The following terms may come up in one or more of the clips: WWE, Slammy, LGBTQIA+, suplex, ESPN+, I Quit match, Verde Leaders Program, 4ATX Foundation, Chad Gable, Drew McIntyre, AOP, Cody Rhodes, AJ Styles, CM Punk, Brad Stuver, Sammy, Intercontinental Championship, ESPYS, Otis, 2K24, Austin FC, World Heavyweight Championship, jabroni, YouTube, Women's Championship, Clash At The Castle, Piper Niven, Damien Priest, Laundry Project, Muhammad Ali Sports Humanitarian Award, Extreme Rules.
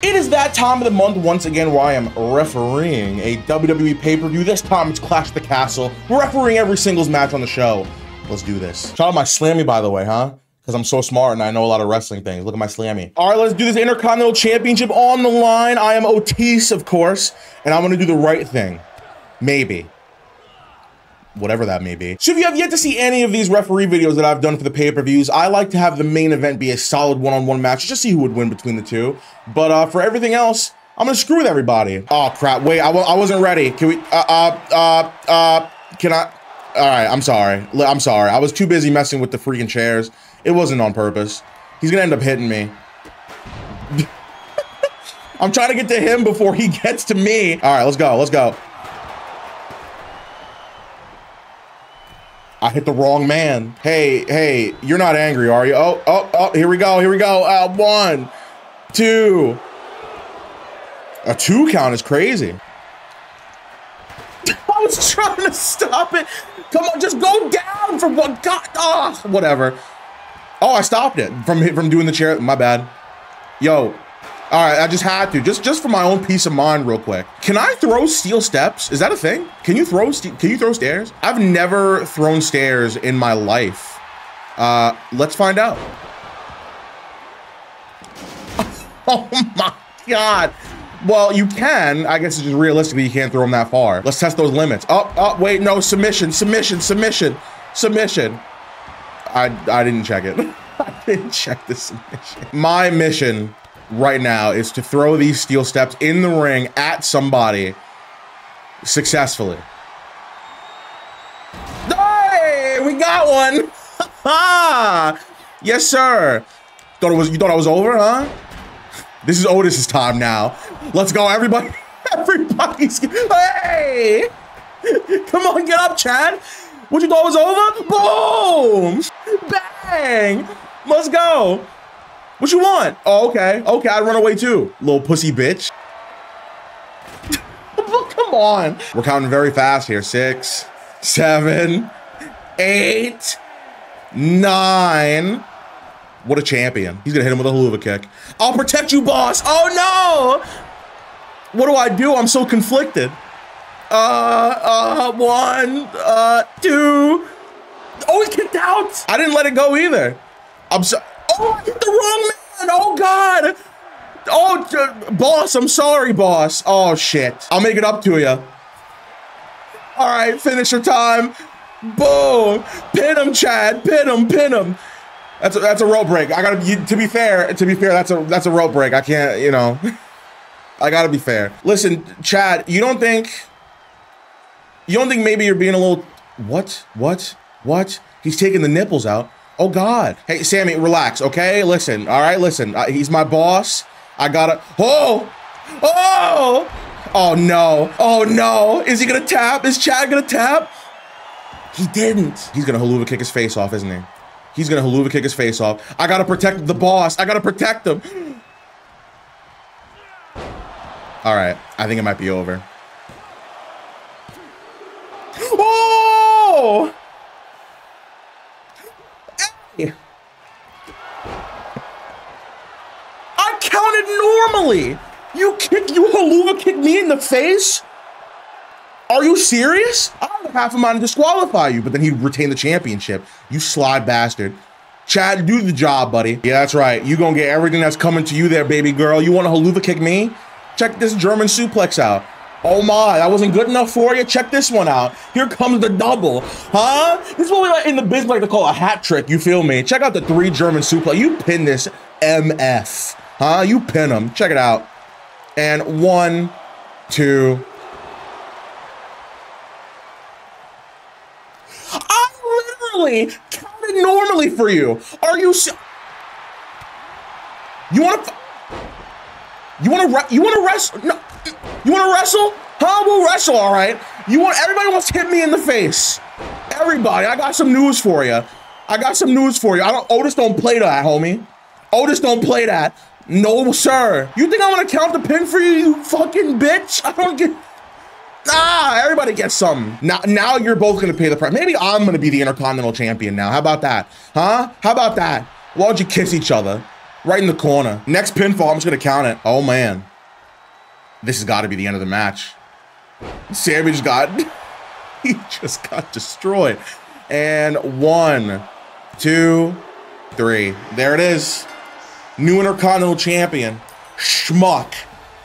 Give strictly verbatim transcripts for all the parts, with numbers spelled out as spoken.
It is that time of the month once again where I am refereeing a W W E pay-per-view. This time it's Clash At The Castle. We're refereeing every singles match on the show. Let's do this. Shout out my Slammy, by the way, huh? Because I'm so smart and I know a lot of wrestling things. Look at my Slammy. All right, let's do this. Intercontinental Championship on the line. I am Otis, of course, and I'm going to do the right thing. Maybe. Whatever that may be. So if you have yet to see any of these referee videos that I've done for the pay-per-views, I like to have the main event be a solid one-on-one match, just see who would win between the two. But uh, for everything else, I'm gonna screw with everybody. Oh crap, wait, I, w I wasn't ready. Can we, uh, uh, uh, uh, can I? All right, I'm sorry, I'm sorry. I was too busy messing with the freaking chairs. It wasn't on purpose. He's gonna end up hitting me. I'm trying to get to him before he gets to me. All right, let's go, let's go. I hit the wrong man. Hey, hey, you're not angry, are you? Oh, oh, oh, here we go, here we go. Uh, one, two. A two count is crazy. I was trying to stop it. Come on, just go down from what God, oh, whatever. Oh, I stopped it from, from doing the chair, my bad. Yo, all right, I just had to, just, just for my own peace of mind real quick. Can I throw steel steps? Is that a thing? Can you throw, can you throw stairs? I've never thrown stairs in my life. Uh, let's find out. Oh my God. Well, you can, I guess it's just realistically, you can't throw them that far. Let's test those limits. Oh, oh, wait, no, submission, submission, submission, submission. I, I didn't check it. I didn't check the submission. My mission right now is to throw these steel steps in the ring at somebody successfully. Hey, we got one. Yes, sir. Thought it was, you thought I was over, huh? This is Otis's time now. Let's go, everybody. Everybody's, hey. Come on, get up, Chad. What you thought was over? Boom. Bang. Let's go. What you want? Oh, okay. Okay, I'd run away too. Little pussy bitch. Come on. We're counting very fast here. Six, seven, eight, nine. What a champion. He's gonna hit him with a hula kick. I'll protect you, boss. Oh no. What do I do? I'm so conflicted. Uh, uh, one, uh, two. Oh, he kicked out. I didn't let it go either. I'm sorry. Oh, I hit the wrong man. Oh, God. Oh, boss. I'm sorry, boss. Oh, shit. I'll make it up to you. All right. Finisher time. Boom. Pin him, Chad. Pin him. Pin him. That's a, that's a rope break. I got to, to be fair, to be fair, that's a, that's a rope break. I can't, you know, I got to be fair. Listen, Chad, you don't think, you don't think maybe you're being a little, what, what, what? He's taking the nipples out. Oh, God. Hey, Sammy, relax, okay? Listen, all right, listen. I, he's my boss. I gotta... Oh! Oh! Oh, no. Oh, no. Is he gonna tap? Is Chad gonna tap? He didn't. He's gonna haluva kick his face off, isn't he? He's gonna haluva kick his face off. I gotta protect the boss. I gotta protect him. All right, I think it might be over. Oh! I counted normally. You kick, you haluva kick me in the face? Are you serious? I have half a mind to disqualify you, but then he retained the championship. You sly bastard. Chad, do the job, buddy. Yeah, that's right. You gonna get everything that's coming to you there, baby girl. You wanna haluva kick me? Check this German suplex out. Oh my, that wasn't good enough for you? Check this one out. Here comes the double, huh? This is what we like in the biz like to call a hat trick, you feel me? Check out the three German suplex. You pin this M F, huh? You pin him, check it out. And one, two. I literally counted normally for you. Are you, you wanna, you wanna, you wanna wrestle, no. You want to wrestle? Huh? We'll wrestle, all right. You want, everybody wants to hit me in the face. Everybody, I got some news for you. I got some news for you. I don't, Otis don't play that, homie. Otis don't play that. No, sir. You think I want to count the pin for you, you fucking bitch? I don't get, ah, everybody gets something. Now, now you're both going to pay the price. Maybe I'm going to be the Intercontinental Champion now. How about that? Huh? How about that? Why don't you kiss each other? Right in the corner. Next pinfall, I'm just going to count it. Oh, man. This has got to be the end of the match. Sammy just got... he just got destroyed. And one, two, three. There it is. New Intercontinental Champion. Schmuck.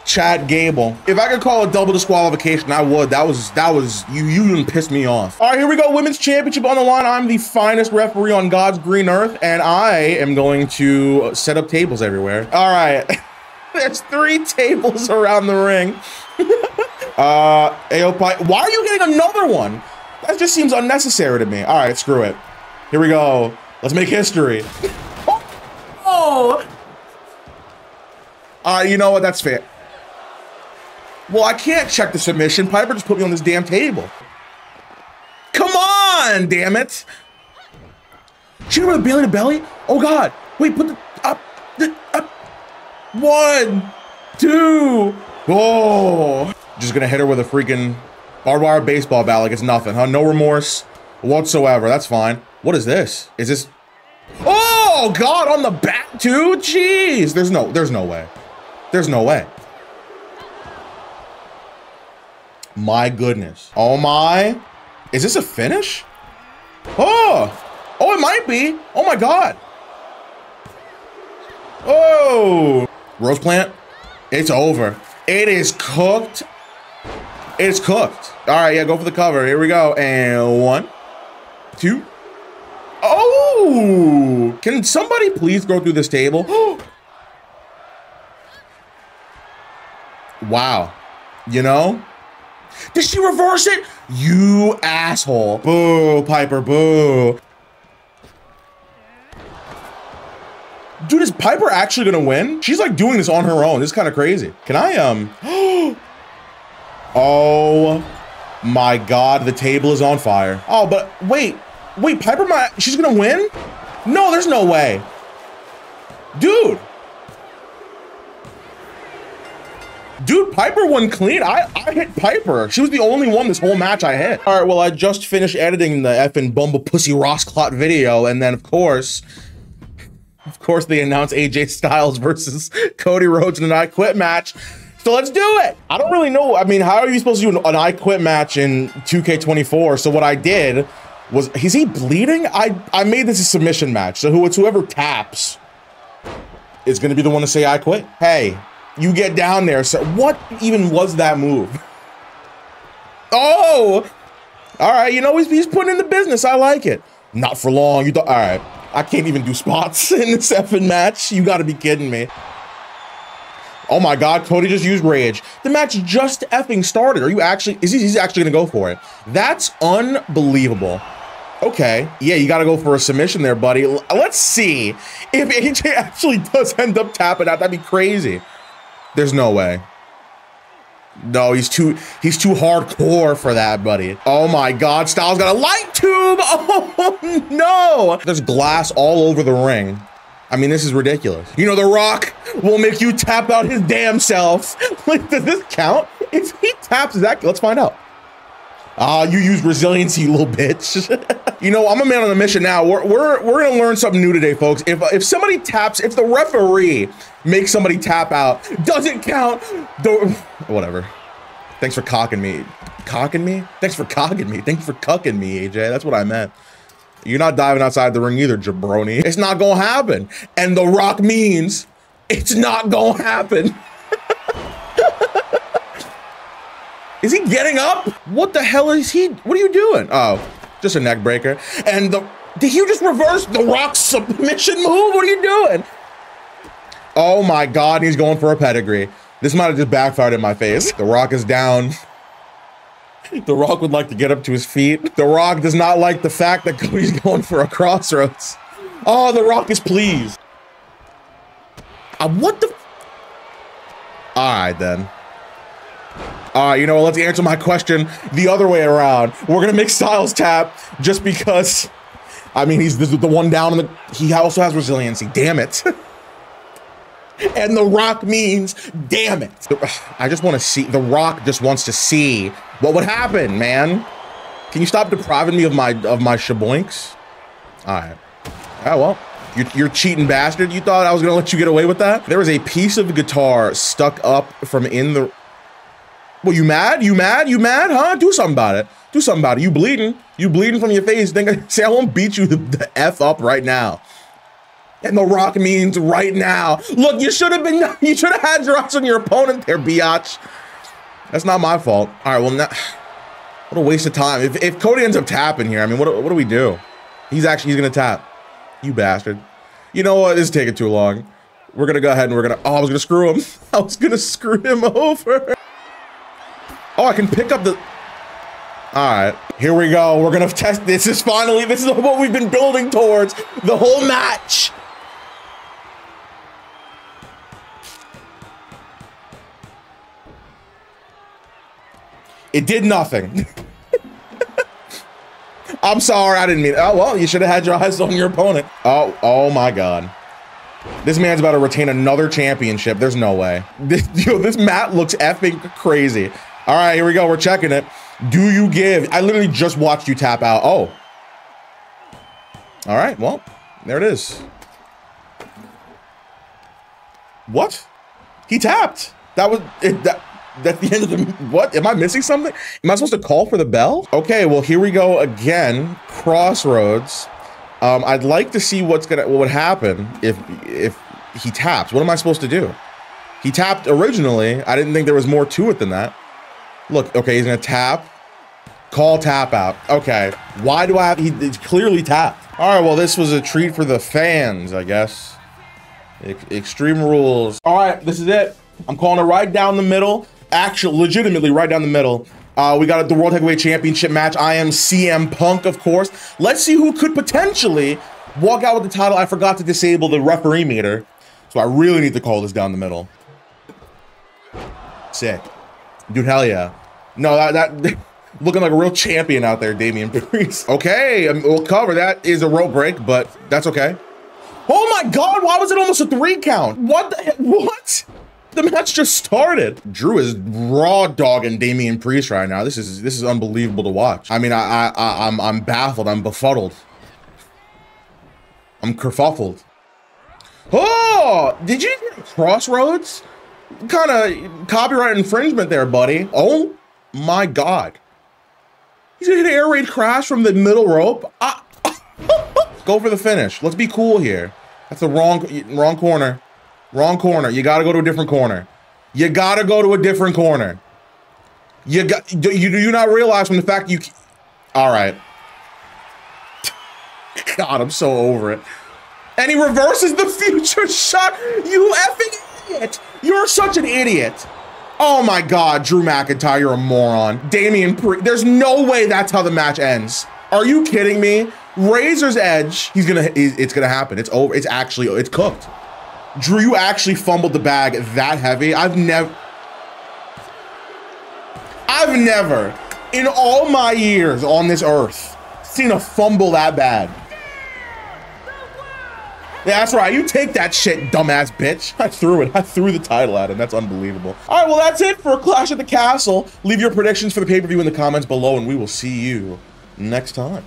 Chad Gable. If I could call it double disqualification, I would. That was, that was, you, you didn't piss me off. All right, here we go. Women's Championship on the line. I'm the finest referee on God's green earth, and I am going to set up tables everywhere. All right. There's three tables around the ring. uh, A O P. Why are you getting another one? That just seems unnecessary to me. All right, screw it. Here we go. Let's make history. Oh. Oh. Uh, you know what? That's fair. Well, I can't check the submission. Piper just put me on this damn table. Come on, damn it. She went with belly to belly? Oh, God. Wait, put the up, the up. One, two. Oh. Just gonna hit her with a freaking barbed wire baseball bat like it's nothing, huh? No remorse whatsoever. That's fine. What is this? Is this? Oh, God, on the back, too? Jeez. There's no, there's no way. There's no way. My goodness. Oh my. Is this a finish? Oh. Oh, it might be. Oh my God. Oh. Rose plant. It's over. It is cooked. It's cooked. All right, yeah, go for the cover. Here we go. And one, two. Oh. Can somebody please go through this table? Wow. You know? Did she reverse it? You asshole. Boo, Piper, boo. Dude, is Piper actually gonna win? She's like doing this on her own. This is kind of crazy. Can I, um... oh my God, the table is on fire. Oh, but wait, wait, Piper, my, she's gonna win? No, there's no way. Dude. Dude, Piper won clean. I, I hit Piper. She was the only one this whole match I hit. All right, well, I just finished editing the effing Bumble Pussy Ross Clot video. And then, of course, of course, they announced A J Styles versus Cody Rhodes in an I Quit match. So let's do it. I don't really know. I mean, how are you supposed to do an, an I Quit match in two K twenty-four? So what I did was, is he bleeding? I, I made this a submission match. So who, it's whoever taps is going to be the one to say I quit. Hey. You get down there. So what even was that move? Oh, all right. You know, he's, he's putting in the business. I like it. Not for long. You thought, all right. I can't even do spots in this effing match. You got to be kidding me. Oh my God. Cody just used rage. The match just effing started. Are you actually, is he, he's actually going to go for it? That's unbelievable. Okay. Yeah, you got to go for a submission there, buddy. Let's see if A J actually does end up tapping out. That'd be crazy. There's no way. No, he's too he's too hardcore for that, buddy. Oh my God, Styles got a light tube. Oh no. There's glass all over the ring. I mean, this is ridiculous. You know, The Rock will make you tap out his damn self. Like, does this count? If he taps, that, let's find out. Ah, uh, you use resiliency, you little bitch. You know, I'm a man on a mission now. We're, we're, we're going to learn something new today, folks. If, if somebody taps, if the referee makes somebody tap out, doesn't count. The, whatever. Thanks for cocking me. Cocking me? Thanks for cocking me. Thanks for cucking me, A J. That's what I meant. You're not diving outside the ring either, jabroni. It's not going to happen. And The Rock means it's not going to happen. Is he getting up? What the hell is he? What are you doing? Oh, just a neck breaker. And the, did you just reverse The Rock's submission move? What are you doing? Oh my God, he's going for a pedigree. This might've just backfired in my face. The Rock is down. The Rock would like to get up to his feet. The Rock does not like the fact that Cody's going for a crossroads. Oh, The Rock is pleased. Uh, what the? All right then. All right, you know what? Let's answer my question the other way around. We're going to make Styles tap just because, I mean, he's the one down. In the, he also has resiliency. Damn it. And The Rock means, damn it. I just want to see. The Rock just wants to see what would happen, man. Can you stop depriving me of my, of my shaboinks? All right. Oh, well. You, you're cheating bastard. You thought I was gonna let you get away with that? There was a piece of guitar stuck up from in the... Well, you mad? You mad? You mad? Huh? Do something about it. Do something about it. You bleeding. You bleeding from your face. Think I, say I won't beat you the, the F up right now. And The Rock means right now. Look, you should have been... You should have had your eyes on your opponent there, biatch. That's not my fault. All right, well, now... What a waste of time. If, if Cody ends up tapping here, I mean, what, what do we do? He's actually, he's going to tap. You bastard. You know what? This is taking too long. We're going to go ahead and we're going to... Oh, I was going to screw him. I was going to screw him over. Oh, I can pick up the... All right. Here we go. We're going to test... This is finally... This is what we've been building towards the whole match. It did nothing. I'm sorry, I didn't mean it. Oh, well, you should have had your eyes on your opponent. Oh, oh my God. This man's about to retain another championship. There's no way. This, yo, this mat looks effing crazy. All right, here we go. We're checking it. Do you give? I literally just watched you tap out. Oh. All right, well, there it is. What? He tapped. That was... It, that, That's the end of the... What? Am I missing something? Am I supposed to call for the bell? Okay, well, here we go again. Crossroads. Um, I'd like to see what's gonna... What would happen if if he taps. What am I supposed to do? He tapped originally. I didn't think there was more to it than that. Look, okay, he's gonna tap. Call tap out. Okay. Why do I have... He, he's clearly tapped. All right, well, this was a treat for the fans, I guess. E- Extreme Rules. All right, this is it. I'm calling it right down the middle. Actually, legitimately right down the middle. Uh, we got the World Heavyweight Championship match. I am C M Punk, of course. Let's see who could potentially walk out with the title. I forgot to disable the referee meter, so I really need to call this down the middle. Sick. Dude, hell yeah. No, that... that looking like a real champion out there, Damien Priest. Okay, I mean, we'll cover. That is a rope break, but that's okay. Oh my God, why was it almost a three count? What the... What? The match just started. Drew is raw dogging Damien Priest right now. This is this is unbelievable to watch. I mean, I I I'm I'm baffled. I'm befuddled. I'm kerfuffled. Oh, did you hit Crossroads? Kind of copyright infringement there, buddy. Oh my God. He's gonna hit an air raid crash from the middle rope. I, go for the finish. Let's be cool here. That's the wrong wrong corner. Wrong corner. You gotta go to a different corner. You gotta go to a different corner. You got. Do you, do you not realize from the fact you? All right. God, I'm so over it. And he reverses the future shot. You effing idiot! You're such an idiot. Oh my God, Drew McIntyre, you're a moron. Damien Priest. There's no way that's how the match ends. Are you kidding me? Razor's Edge. He's gonna. It's gonna happen. It's over. It's actually. It's cooked. Drew, you actually fumbled the bag that heavy. I've never, I've never in all my years on this earth seen a fumble that bad. Yeah, that's right. You take that shit, dumbass bitch. I threw it. I threw the title at him. That's unbelievable. All right, well, that's it for Clash at the Castle. Leave your predictions for the pay-per-view in the comments below, and we will see you next time.